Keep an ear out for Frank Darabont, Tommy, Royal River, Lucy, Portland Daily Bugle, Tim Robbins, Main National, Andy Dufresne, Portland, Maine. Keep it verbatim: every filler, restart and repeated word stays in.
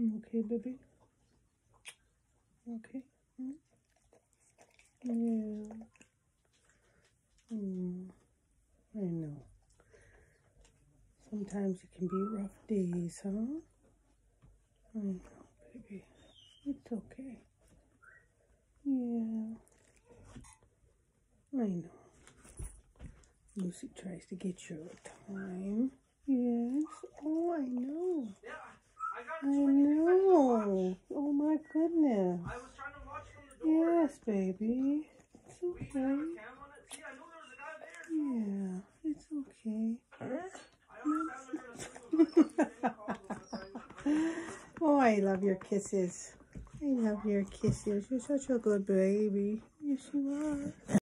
You okay, baby? Okay? Mm. Yeah. Mm. I know. Sometimes it can be rough days, huh? I know, baby. It's okay. Yeah. I know. Lucy tries to get your time. Yes. Oh, I know. Yeah, I, I know. Oh my goodness. I was trying to watch from the door. Yes, baby. It's okay. See, I knew there was a guy there. Yeah, it's okay. Oh, I love your kisses. I love your kisses. You're such a good baby. Yes, you are.